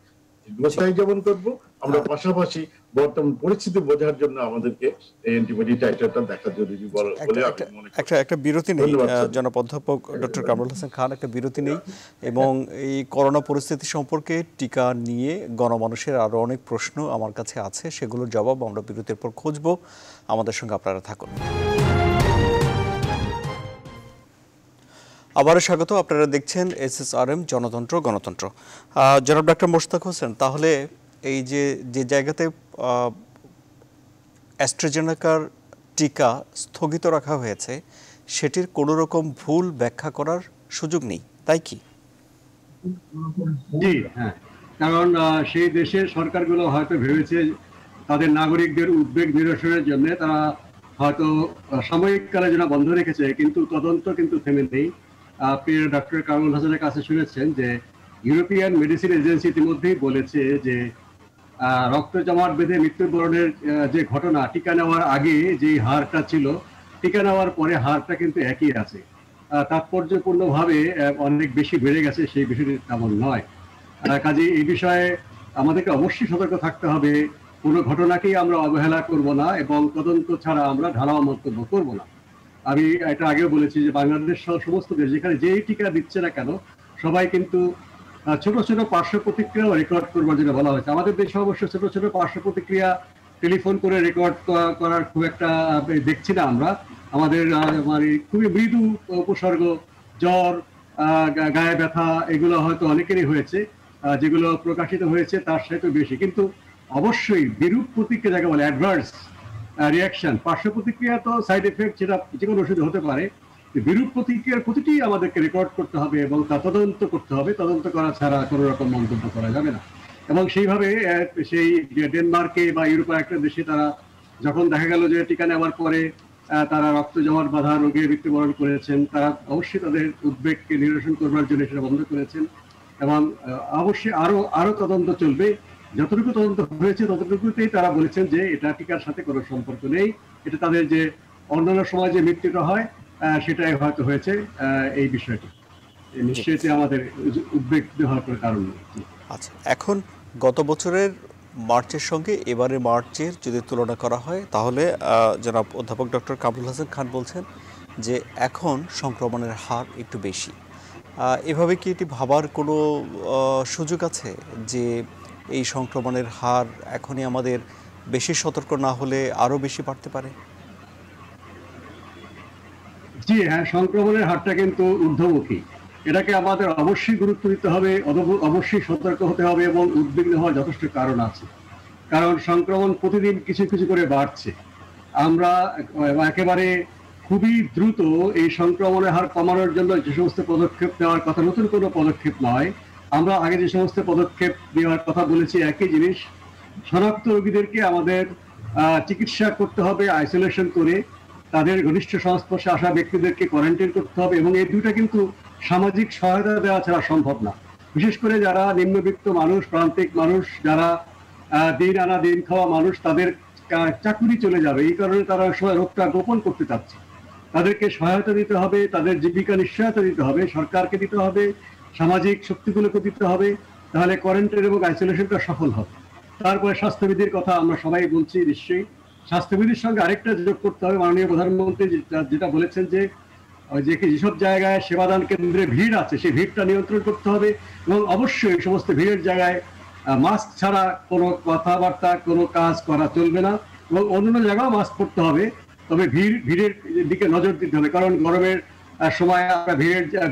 দীর্ঘস্থায়ীকরণ করব। আমরা পাশাপাশি বর্তমান পরিস্থিতি বোঝার জন্য আমাদেরকে অ্যান্টিবডি টাইটারটা দেখা জরুরি বলে আমি মনে করি। একটা বিরতি নেই, জনাব অধ্যাপক ডক্টর কামরুল হাসান খান, একটা বিরতি নেই এবং এই করোনা পরিস্থিতি সম্পর্কে টিকা নিয়ে গণমানুষের আরও অনেক প্রশ্ন আমার কাছে আছে, সেগুলোর জবাব আমরা বিরতির পর খুঁজব। আমাদের সঙ্গে আপনারা থাকুন। আবারও স্বাগত, আপনারা দেখছেন SSRM জনতন্ত্র গণতন্ত্র। জনাব ডাক্তার মোশতাক হোসেন, তাহলে এই যে জায়গাতে অ্যাস্ট্রাজেনেকার টিকা স্থগিত রাখা হয়েছে সেটির কোনো রকম ভুল ব্যাখ্যা করার সুযোগ নেই, তাই কি? জি হ্যাঁ, কারণ সেই দেশের সরকারগুলো হয়তো ভেবেছে তাদের নাগরিকদের উদ্বেগ নিরসনের জন্য তারা হয়তো সাময়িককালের জন্য বন্ধ রেখেছে, কিন্তু তদন্ত কিন্তু থেমে নেই। আপনি ডক্টর কামরুল হাসানের কাছে শুনেছেন যে ইউরোপিয়ান মেডিসিন এজেন্সি ইতিমধ্যেই বলেছে যে রক্ত জমাট বেঁধে মৃত্যুবরণের যে ঘটনা টিকা নেওয়ার আগে যে হারটা ছিল, টিকা নেওয়ার পরে হারটা কিন্তু একই আছে। তাৎপর্যপূর্ণভাবে অনেক বেশি বেড়ে গেছে, সেই বিষয়টি তেমন নয়। কাজে এই বিষয়ে আমাদেরকে অবশ্যই সতর্ক থাকতে হবে, কোনো ঘটনাকেই আমরা অবহেলা করব না এবং তদন্ত ছাড়া আমরা ঢালাও মন্তব্য করব না। আমি এটা আগেও বলেছি যে বাংলাদেশ সহ সমস্ত দেশ যেখানে যেই টিকা দিচ্ছে না কেন, সবাই কিন্তু ছোট ছোট পার্শ্ব প্রতিক্রিয়া রেকর্ড করবার জন্য বলা হয়েছে। আমাদের দেশে অবশ্য ছোট ছোট পার্শ্ব প্রতিক্রিয়া টেলিফোন করে রেকর্ড করার খুব একটা দেখছি না আমরা। আমাদের মানে খুবই মৃদু উপসর্গ, জ্বর, গায়ে ব্যথা, এগুলো হয়তো অনেকেরই হয়েছে, যেগুলো প্রকাশিত হয়েছে তার সাথে বেশি। কিন্তু অবশ্যই বিরূপ প্রতিক্রিয়া যাকে বলে অ্যাডভার্স রিয়াকশন, পার্শ্ব প্রতিক্রিয়া তো সাইড এফেক্ট, যেটা যে কোনো ওষুধে হতে পারে। বিরূপ প্রতিক্রিয়ার প্রতিটি আমাদেরকে রেকর্ড করতে হবে এবং তা তদন্ত করতে হবে। তদন্ত করা ছাড়া কোনো রকম মন্তব্য করা যাবে না। এবং সেইভাবে সেই ডেনমার্কে বা ইউরোপের একটা দেশে তারা যখন দেখা গেল যে টিকা নেওয়ার পরে তারা রক্ত জমাট বাঁধা রোগে মৃত্যুবরণ করেছেন, তারা অবশ্যই তাদের উদ্বেগকে নিরসন করবার জন্য সেটা বন্ধ করেছেন। এবং অবশ্যই আরও তদন্ত চলবে, যতটুকু তদন্ত হয়েছে ততটুকুতেই তারা বলেছেন যে এটা টিকার সাথে কোনো সম্পর্ক নেই, এটা তাদের যে অন্যান্য সময় যে মৃত্যুটা হয় সেটাই হয়তো হয়েছে। এই বিষয়টি নিশ্চয়ই আমাদের উদ্বেগ হওয়ার কারণ। আচ্ছা, এখন গত বছরের মার্চের সঙ্গে এবারে মার্চের যদি তুলনা করা হয়, তাহলে জনাব অধ্যাপক ডক্টর কামরুল হাসান খান বলছেন যে এখন সংক্রমণের হার একটু বেশি। এভাবে কি এটি ভাবার কোনো সুযোগ আছে যে এই সংক্রমণের হার এখনই আমাদের বেশি সতর্ক না হলে আরো বেশি বাড়তে পারে? জি হ্যাঁ, সংক্রমণের হারটা কিন্তু ঊর্ধ্বমুখী, এটাকে আমাদের অবশ্যই গুরুত্ব দিতে হবে, অবশ্যই সতর্ক হতে হবে এবং উদ্বিগ্ন হওয়ার যথেষ্ট কারণ আছে। কারণ সংক্রমণ প্রতিদিন কিছু কিছু করে বাড়ছে। আমরা একেবারে খুবই দ্রুত এই সংক্রমণের হার কমানোর জন্য যে সমস্ত পদক্ষেপ নেওয়ার কথা, নতুন কোনো পদক্ষেপ নয়, আমরা আগে যে সমস্ত পদক্ষেপ নেওয়ার কথা বলেছি একই জিনিস। শনাক্ত রোগীদেরকে আমাদের চিকিৎসা করতে হবে আইসোলেশন করে, তাদের ঘনিষ্ঠ সংস্পর্শে আসা ব্যক্তিদেরকে কোয়ারেন্টাইন করতে হবে এবং এই দুটা কিন্তু সামাজিক সহায়তা দেওয়া ছাড়া সম্ভব না। বিশেষ করে যারা নিম্নবিত্ত মানুষ, প্রান্তিক মানুষ, যারা দিন আনা দিন খাওয়া মানুষ, তাদের চাকরি চলে যাবে, এই কারণে তারা রোগটা গোপন করতে চাচ্ছে। তাদেরকে সহায়তা দিতে হবে, তাদের জীবিকা নিশ্চয়তা দিতে হবে, সরকারকে দিতে হবে, সামাজিক শক্তিগুলোকে দিতে হবে, তাহলে কোয়ারেন্টাইন এবং আইসোলেশনটা সফল হবে। তারপরে স্বাস্থ্যবিধির কথা আমরা সবাই বলছি, নিশ্চয়ই স্বাস্থ্যবিধির সঙ্গে আরেকটা যোগ করতে হবে। মাননীয় প্রধানমন্ত্রী যেটা বলেছেন যে যেসব জায়গায় সেবাদান কেন্দ্রে ভিড় আছে সেই ভিড়টা নিয়ন্ত্রণ করতে হবে এবং অবশ্যই সমস্ত ভিড়ের জায়গায় মাস্ক ছাড়া কোনো কথাবার্তা, কোনো কাজ করা চলবে না এবং অন্যান্য জায়গায় মাস্ক পরতে হবে, তবে ভিড়ের দিকে নজর দিতে হবে। কারণ গরমের সময় আমরা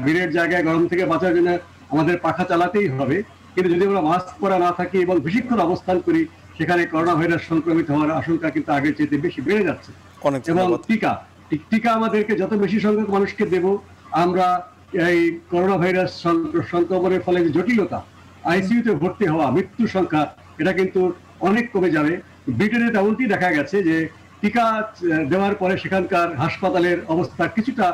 ভিড়ের জায়গায় গরম থেকে বাঁচার জন্য আমাদের পাখা চালাতেই হবে, কিন্তু যদি আমরা মাস্ক পরা না থাকি এবং বেশিক্ষণ অবস্থান করি, সেখানে করোনা ভাইরাস সংক্রমিত হওয়ার আশঙ্কা কিন্তু আগের চেয়ে বেশি বেড়ে যাচ্ছে। এবং টিকা আমাদেরকে যত বেশি সংখ্যক মানুষকে দেব, আমরা এই করোনা ভাইরাস সংক্রমণের ফলে যে জটিলতা, আইসিইউতে ভর্তি হওয়া, মৃত্যুর সংখ্যা, এটা কিন্তু অনেক কমে যাবে। ব্রিটেনে তেমনটি দেখা গেছে যে টিকা দেওয়ার পরে সেখানকার হাসপাতালের অবস্থা কিছুটা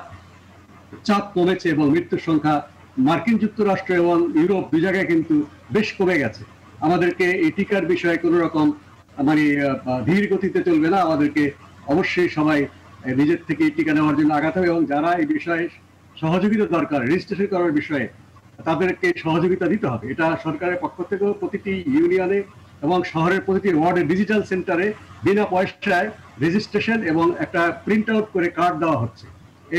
চাপ কমেছে এবং মৃত্যুর সংখ্যা মার্কিন যুক্তরাষ্ট্র এবং ইউরোপ দুই জায়গায় কিন্তু বেশ কমে গেছে। আমাদেরকে এই টিকার বিষয়ে কোনো রকম মানে ধীর গতিতে চলবে না, আমাদেরকে অবশ্যই সবাই নিজের থেকে টিকা নেওয়ার জন্য আগাতে হবে এবং যারা এই বিষয়ে সহযোগিতা দরকার, রেজিস্ট্রেশন করার বিষয়ে তাদেরকে সহযোগিতা দিতে হবে। এটা সরকারের পক্ষ থেকে প্রতিটি ইউনিয়নে এবং শহরের প্রতিটি ওয়ার্ডে ডিজিটাল সেন্টারে বিনা পয়সায় রেজিস্ট্রেশন এবং একটা প্রিন্ট আউট করে কার্ড দেওয়া হচ্ছে।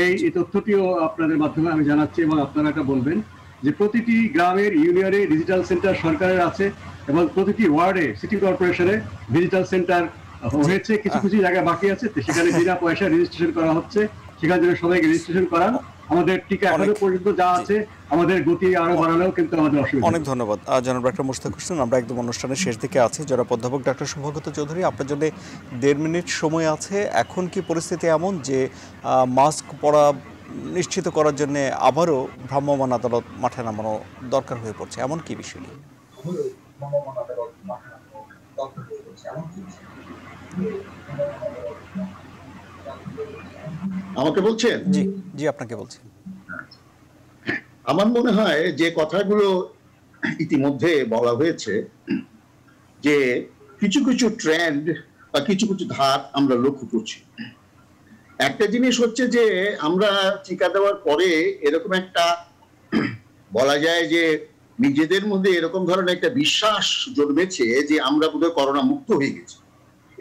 এই তথ্যটিও আপনাদের মাধ্যমে আমি জানাচ্ছি এবং আপনারা এটা বলবেন যে প্রতিটি গ্রামের ইউনিয়নে ডিজিটাল সেন্টার সরকারের আছে এবং প্রতিটি ওয়ার্ডে সিটি কর্পোরেশনে ডিজিটাল সেন্টার হয়েছে, কিছু কিছু জায়গা বাকি আছে, সেখানে বিনা পয়সা রেজিস্ট্রেশন করা হচ্ছে। সেখান থেকে সবাইকে রেজিস্ট্রেশন করান। আমাদের টিকা এখনো পর্যন্ত যা আছে আমাদের গতি আরো বাড়ালেও কিন্তু আমাদের অসুবিধা। অনেক ধন্যবাদ জনাব ডক্টর মুশতাক হোসেন। আমরা একদম অনুষ্ঠানের শেষ দিকে আছি। যারা অধ্যাপক ডক্টর শুভগত চৌধুরী, আপনার জন্য 1.5 মিনিট সময় আছে। এখন কি পরিস্থিতি এমন যে মাস্ক পরা নিশ্চিত করার জন্য আবারও ভ্রাম্যমাণ আদালত মাঠে নামানো দরকার হয়ে পড়ছে, এমন কি বিষয় নিয়ে? আমাকে বলছেন? জি জি, আপনাকে বলছি। আমার মনে হয় যে কথাগুলো ইতিমধ্যে বলা হয়েছে যে কিছু কিছু ট্রেন্ড বা কিছু কিছু ধাপ আমরা লক্ষ্য করছি। একটা জিনিস হচ্ছে যে আমরা টিকা দেওয়ার পরে এরকম একটা বলা যায় যে নিজেদের মধ্যে এরকম ধরনের একটা বিশ্বাস জন্মেছে যে আমরা বোধহয় করোনা মুক্ত হয়ে গেছি,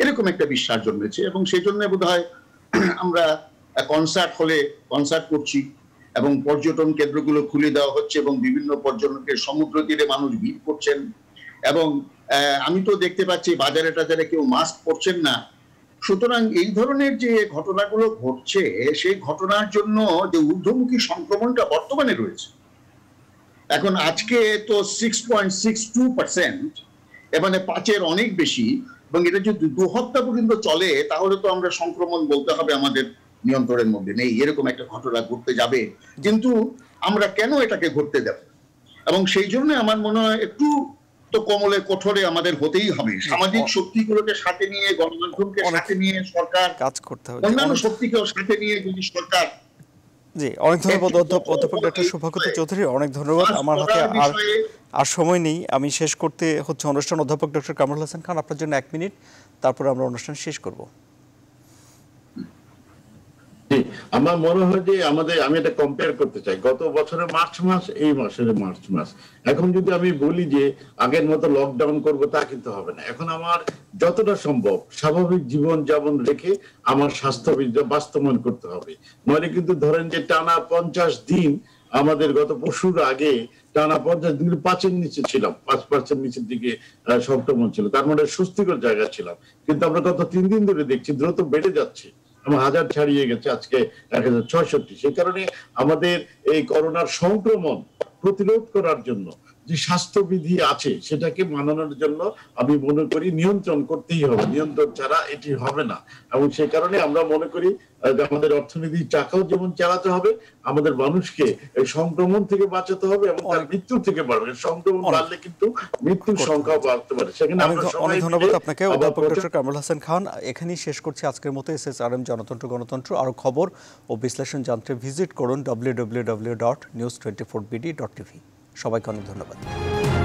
এরকম একটা বিশ্বাস জন্মেছে এবং সেই জন্য বোধহয় আমরা কনসার্ট হলে কনসার্ট করছি এবং পর্যটন কেন্দ্রগুলো খুলে দেওয়া হচ্ছে এবং বিভিন্ন পর্যটকের সমুদ্র তীরে মানুষ ভিড় করছেন এবং আমি তো দেখতে পাচ্ছি বাজারে টাজারে কেউ মাস্ক পরছেন না। সুতরাং এই ধরনের যে ঘটনাগুলো ঘটছে সেই ঘটনার জন্য যে ঊর্ধ্বমুখী সংক্রমণটা বর্তমানে রয়েছে, এখন আজকে তো 6.62%, এর মানে 5-এর অনেক বেশি, এবং এটা যদি 2 সপ্তাহ পর্যন্ত চলে তাহলে তো আমরা সংক্রমণ বলতে হবে আমাদের নিয়ন্ত্রণের মধ্যে নেই, এরকম একটা ঘটনা ঘটতে যাবে। কিন্তু আমরা কেন এটাকে ঘটতে দেব? এবং সেই জন্য আমার মনে হয় একটু তো কোমলে কঠোরে আমাদের হতেই হবে। সামাজিক শক্তিগুলোকে সাথে নিয়ে, গণমাধ্যমকে সাথে নিয়ে, সরকার কাজ করতে হবে, অন্যান্য শক্তিকেও সাথে নিয়ে যদি সরকার। জি, অনেক ধন্যবাদ অধ্যাপক ডক্টর শুভগত চৌধুরী, অনেক ধন্যবাদ। আমার হাতে আর সময় নেই, আমি শেষ করতে হচ্ছে অনুষ্ঠান। অধ্যাপক ডক্টর কামরুল হাসান খান, আপনার জন্য 1 মিনিট, তারপরে আমরা অনুষ্ঠান শেষ করব। আমার মনে হয় যে আমি এটা কম্পেয়ার করতে চাই গত বছরের মার্চ মাস এই মাসের মার্চ মাস। এখন যদি আমি বলি যে আগের মতো লকডাউন করব তা কিন্তু হবে না। এখন আমার যতটা সম্ভব স্বাভাবিক জীবন যাপন রেখে আমার স্বাস্থ্যবিধি বাস্তবায়ন করতে হবে, নইলে কিন্তু ধরেন যে টানা 50 দিন, আমাদের গত পরশুর আগে টানা 50 দিন 5-এর নিচে ছিলাম, 5% নিচের দিকে সংক্রমণ ছিল, তার মানে সুস্থিকর জায়গা ছিলাম। কিন্তু আমরা গত 3 দিন ধরে দেখছি দ্রুত বেড়ে যাচ্ছে, 1000 ছাড়িয়ে গেছে, আজকে 1066। সেই কারণে আমাদের এই করোনার সংক্রমণ প্রতিরোধ করার জন্য যে স্বাস্থ্যবিধি আছে সেটাকে মানানোর জন্য আমি মনে করি নিয়ন্ত্রণ করতেই হবে, নিয়ন্ত্রণ ছাড়া এটি হবে না। এবং সেই কারণে আমরা মনে করি আমাদের অর্থনীতির চাকাও যেমন চালাতে হবে, আমাদের মানুষকে সংক্রমণ থেকে বাঁচাতে হবে এবং তার মৃত্যু থেকে বাড়বে। সংক্রমণ বাড়লে কিন্তু মৃত্যুর সংখ্যাও বাড়তে পারে। সেখানে অনেক ধন্যবাদ আপনাকে অধ্যাপক ডক্টর কামরুল হাসান খান। এখানেই শেষ করছি আজকের মতো SSRM জনতন্ত্র গণতন্ত্র। আরো খবর ও বিশ্লেষণ জানতে ভিজিট করুন www.news24bd.tv। সবাইকে অনেক ধন্যবাদ।